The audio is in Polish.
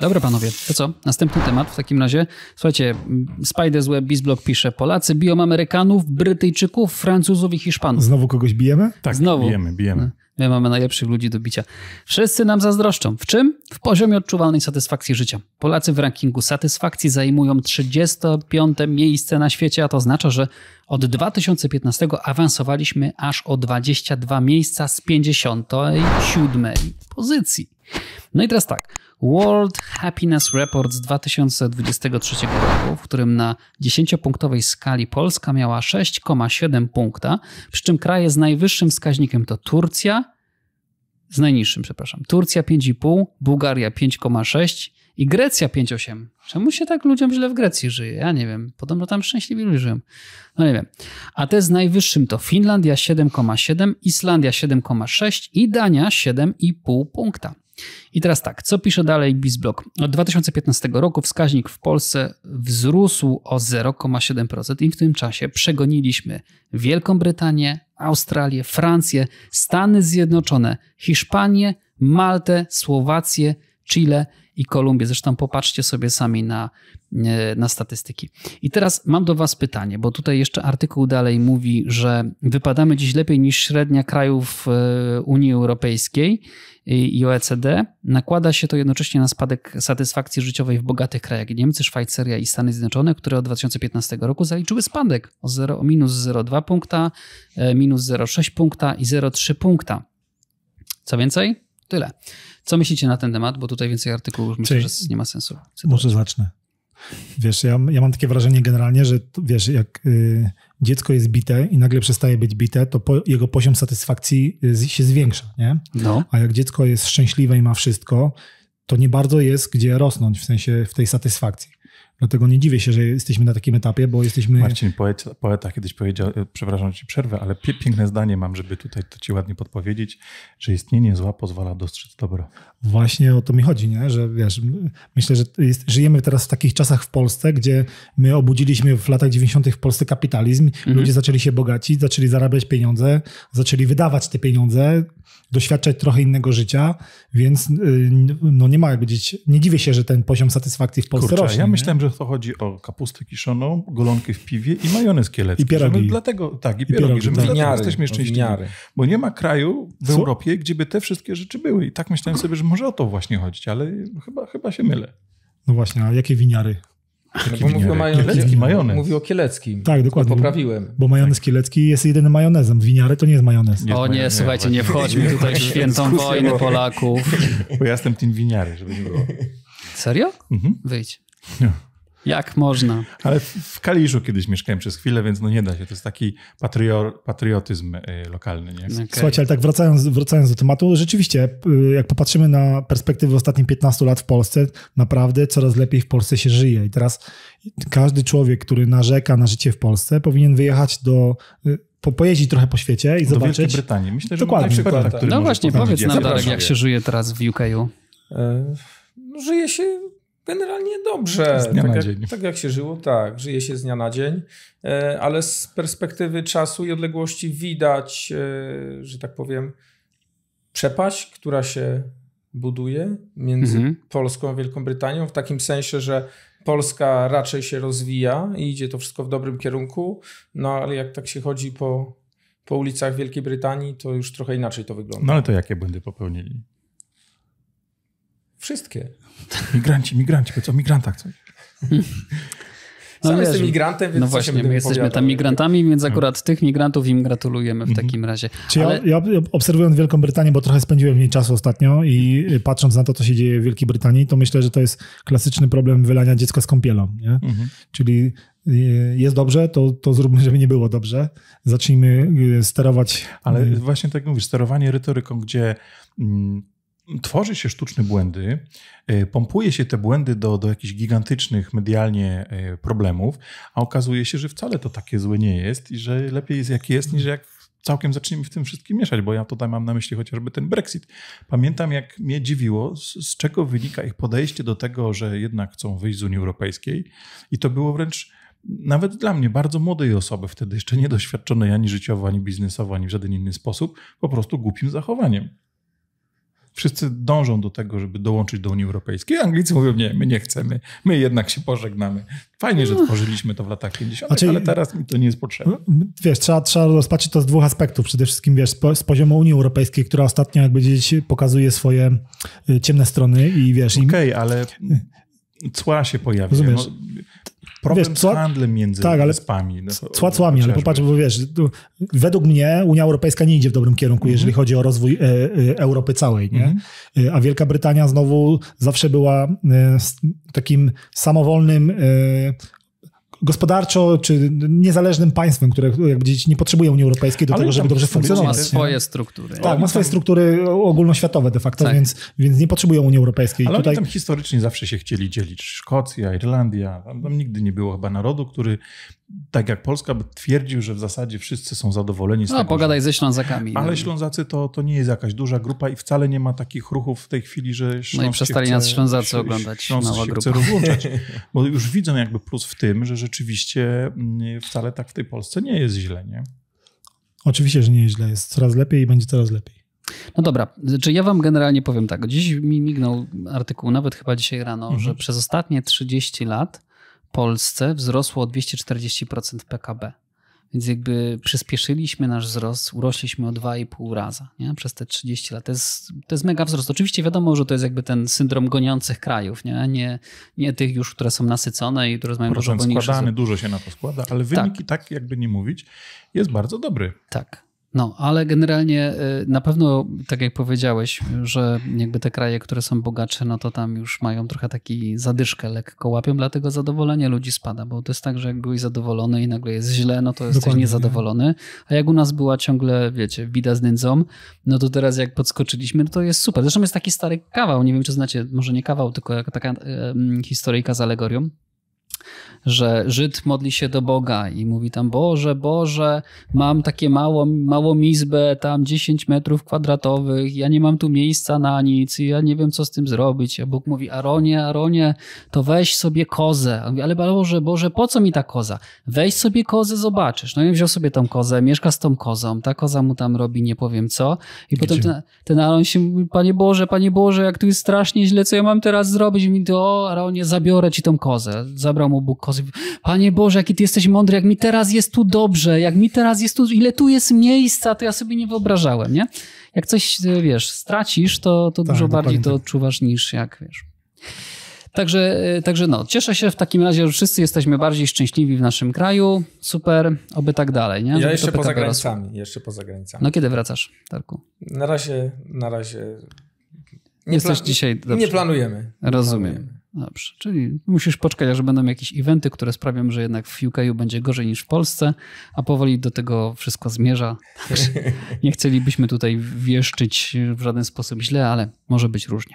Dobra panowie, to co? Następny temat w takim razie. Słuchajcie, Spider's Web, Bizblog pisze: Polacy biją Amerykanów, Brytyjczyków, Francuzów i Hiszpanów. Znowu kogoś bijemy? Tak, znowu. Bijemy. My mamy najlepszych ludzi do bicia. Wszyscy nam zazdroszczą. W czym? W poziomie odczuwalnej satysfakcji życia. Polacy w rankingu satysfakcji zajmują 35. miejsce na świecie, a to oznacza, że od 2015 awansowaliśmy aż o 22 miejsca z 57. pozycji. No i teraz tak. World Happiness Report z 2023 roku, w którym na 10-punktowej skali Polska miała 6,7 punkta, przy czym kraje z najwyższym wskaźnikiem to Turcja, z najniższym, przepraszam, Turcja 5,5, Bułgaria 5,6 i Grecja 5,8. Czemu się tak ludziom źle w Grecji żyje? Ja nie wiem. Podobno tam szczęśliwi ludzie żyją. No nie wiem. A te z najwyższym to Finlandia 7,7, Islandia 7,6 i Dania 7,5 punkta. I teraz tak, co pisze dalej Bizblog? Od 2015 roku wskaźnik w Polsce wzrósł o 0,7% i w tym czasie przegoniliśmy Wielką Brytanię, Australię, Francję, Stany Zjednoczone, Hiszpanię, Maltę, Słowację, Chile i Kolumbię. Zresztą popatrzcie sobie sami na statystyki. I teraz mam do was pytanie, bo tutaj jeszcze artykuł dalej mówi, że wypadamy dziś lepiej niż średnia krajów Unii Europejskiej i OECD. Nakłada się to jednocześnie na spadek satysfakcji życiowej w bogatych krajach: Niemcy, Szwajcaria i Stany Zjednoczone, które od 2015 roku zaliczyły spadek o -0,2 punkta, -0,6 punkta i 0,3 punkta. Co więcej? Tyle. Co myślicie na ten temat? Bo tutaj więcej artykułów myślę, że nie ma sensu. Może zacznę. Wiesz, ja mam takie wrażenie generalnie, że wiesz, jak dziecko jest bite i nagle przestaje być bite, to jego poziom satysfakcji się zwiększa, nie? No. A jak dziecko jest szczęśliwe i ma wszystko, to nie bardzo jest gdzie rosnąć w sensie w tej satysfakcji. Dlatego nie dziwię się, że jesteśmy na takim etapie, bo jesteśmy... Marcin, poeta kiedyś powiedział, przepraszam, ci przerwę, ale piękne zdanie mam, żeby tutaj to ci ładnie podpowiedzieć, że istnienie zła pozwala dostrzec dobro. Właśnie o to mi chodzi, nie? Że wiesz, myślę, że żyjemy teraz w takich czasach w Polsce, gdzie my obudziliśmy w latach 90. w Polsce kapitalizm, ludzie zaczęli się bogacić, zaczęli zarabiać pieniądze, zaczęli wydawać te pieniądze, doświadczać trochę innego życia, więc no nie ma jak powiedzieć, nie dziwię się, że ten poziom satysfakcji w Polsce rośnie. Ja myślałem, że to chodzi o kapustę kiszoną, golonkę w piwie i majonez kielecki. I pierogi. Dlatego, tak, i pierogi. Że my winiary, jesteśmy szczęśliwi. Bo nie ma kraju w Europie, gdzie by te wszystkie rzeczy były. I tak myślałem sobie, że może o to właśnie chodzić, ale chyba się mylę. No właśnie, a jakie winiary? Mówił o kieleckim. Tak, dokładnie. Poprawiłem. Bo majonez kielecki jest jedynym majonezem. Winiary to nie jest majonez. O nie, słuchajcie, nie wchodźmy tutaj w świętą wojnę Polaków. Bo ja jestem tym winiary, żeby nie było. Serio? Wyjdź. Jak można? Ale w Kaliszu kiedyś mieszkałem przez chwilę, więc no nie da się. To jest taki patriotyzm lokalny. Nie? Okay. Słuchajcie, ale tak wracając do tematu, rzeczywiście jak popatrzymy na perspektywy ostatnich 15 lat w Polsce, naprawdę coraz lepiej w Polsce się żyje. I teraz każdy człowiek, który narzeka na życie w Polsce, powinien wyjechać pojeździć trochę po świecie i zobaczyć. Do Wielkiej Brytanii. Myślę, że dokładnie. Przykład, no właśnie, powiedz nam, Darek, jak się żyje teraz w UK-u. No, żyje się... generalnie dobrze, tak jak się żyło, tak, żyje się z dnia na dzień, ale z perspektywy czasu i odległości widać, że tak powiem, przepaść, która się buduje między Polską a Wielką Brytanią, w takim sensie, że Polska raczej się rozwija i idzie to wszystko w dobrym kierunku, no ale jak tak się chodzi po ulicach Wielkiej Brytanii, to już trochę inaczej to wygląda. No ale to jakie błędy popełnili? Wszystkie. Migranci, bo co o migrantach coś. No, sam jestem migrantem, więc no właśnie, my jesteśmy tam migrantami, więc akurat tych migrantów im gratulujemy w takim razie. Czyli ale... ja obserwując Wielką Brytanię, bo trochę spędziłem w niej czasu ostatnio i patrząc na to, co się dzieje w Wielkiej Brytanii, to myślę, że to jest klasyczny problem wylania dziecka z kąpielą. Nie? Czyli jest dobrze, to zróbmy, żeby nie było dobrze. Zacznijmy sterować. Ale właśnie tak mówisz, sterowanie retoryką, gdzie... tworzy się sztuczne błędy, pompuje się te błędy do jakichś gigantycznych medialnie problemów, a okazuje się, że wcale to takie złe nie jest i że lepiej jest jak jest, niż jak całkiem zaczniemy w tym wszystkim mieszać, bo ja tutaj mam na myśli chociażby ten Brexit. Pamiętam, jak mnie dziwiło, z czego wynika ich podejście do tego, że jednak chcą wyjść z Unii Europejskiej i to było wręcz... nawet dla mnie, bardzo młodej osoby, wtedy jeszcze niedoświadczonej ani życiowo, ani biznesowo, ani w żaden inny sposób, po prostu głupim zachowaniem. wszyscy dążą do tego, żeby dołączyć do Unii Europejskiej. Anglicy mówią, nie, my nie chcemy, my jednak się pożegnamy. Fajnie, że tworzyliśmy to w latach 50., znaczy, ale teraz mi to nie jest potrzebne. Wiesz, trzeba rozpatrzeć to z dwóch aspektów. Przede wszystkim, wiesz, z poziomu Unii Europejskiej, która ostatnio, jakby gdzieś pokazuje swoje ciemne strony i wiesz... Okej, ale cła się pojawia. No, problem wiesz, z handlem między wyspami. No, cła cłami, ale popatrz, bo wiesz, według mnie Unia Europejska nie idzie w dobrym kierunku, jeżeli chodzi o rozwój Europy całej, nie? A Wielka Brytania znowu zawsze była takim samowolnym gospodarczo czy niezależnym państwem, które jakby nie potrzebuje Unii Europejskiej do tego, żeby dobrze funkcjonować. Ma swoje struktury. Tak, ma swoje struktury ogólnoświatowe de facto, tak. więc nie potrzebują Unii Europejskiej. Ale tutaj... oni tam historycznie zawsze się chcieli dzielić. Szkocja, Irlandia, tam nigdy nie było chyba narodu, który tak jak Polska twierdził, że w zasadzie wszyscy są zadowoleni z tego. No pogadaj ze Ślązakami. Ale Ślązacy to nie jest jakaś duża grupa i wcale nie ma takich ruchów w tej chwili, że Śląsk i przestali nas Ślązacy oglądać. Śląsk się chce rozłączać. Bo już widzą jakby plus w tym, że rzeczywiście wcale tak w tej Polsce nie jest źle, nie? Oczywiście, że nie jest źle. Jest coraz lepiej i będzie coraz lepiej. No dobra. Znaczy ja wam generalnie powiem tak. Dziś mi mignął artykuł, nawet chyba dzisiaj rano, że przez ostatnie 30 lat Polsce wzrosło o 240% PKB. Więc jakby przyspieszyliśmy nasz wzrost, urośliśmy o 2,5 raza, nie? Przez te 30 lat. To jest mega wzrost. Oczywiście wiadomo, że to jest jakby ten syndrom goniących krajów, nie tych już, które są nasycone i które mają dużo mniejsze. Składany, dużo się na to składa, ale wyniki, tak jakby nie mówić, jest bardzo dobry. Tak. No, ale generalnie na pewno, tak jak powiedziałeś, że jakby te kraje, które są bogatsze, no to tam już mają trochę taki zadyszkę, lekko łapią, dlatego zadowolenie ludzi spada, bo to jest tak, że jak byłeś zadowolony i nagle jest źle, no to jesteś niezadowolony, a jak u nas była ciągle, wiecie, bida z nędzą, no to teraz jak podskoczyliśmy, no to jest super. Zresztą jest taki stary kawał, nie wiem czy znacie, może nie kawał, tylko taka historyjka z alegorią, że Żyd modli się do Boga i mówi tam, Boże, Boże, mam takie małą izbę, tam 10 metrów kwadratowych, ja nie mam tu miejsca na nic, ja nie wiem, co z tym zrobić. A Bóg mówi, Aronie, Aronie, to weź sobie kozę. On mówi, ale Boże, Boże, po co mi ta koza? Weź sobie kozę, zobaczysz. No i wziął sobie tą kozę, mieszka z tą kozą, ta koza mu tam robi nie powiem co. I potem ten Aron się mówi, Panie Boże, jak tu jest strasznie źle, co ja mam teraz zrobić? I mówi, o Aronie, zabiorę ci tą kozę. Zabrał mu Bóg kozę. Panie Boże, jaki ty jesteś mądry, jak mi teraz jest tu dobrze, jak mi teraz jest tu, ile tu jest miejsca, to ja sobie nie wyobrażałem, nie? Jak coś, wiesz, stracisz, to tak, dużo bardziej to odczuwasz niż jak, wiesz. Także no, cieszę się w takim razie, że wszyscy jesteśmy bardziej szczęśliwi w naszym kraju, super, oby tak dalej, nie? Ja jeszcze poza granicami, No kiedy wracasz, Tarku? Na razie nie jesteś dzisiaj dobrze. Nie planujemy. Rozumiem. Dobrze, czyli musisz poczekać, aż będą jakieś eventy, które sprawią, że jednak w UK będzie gorzej niż w Polsce, a powoli do tego wszystko zmierza. Nie chcielibyśmy tutaj wieszczyć w żaden sposób źle, ale może być różnie.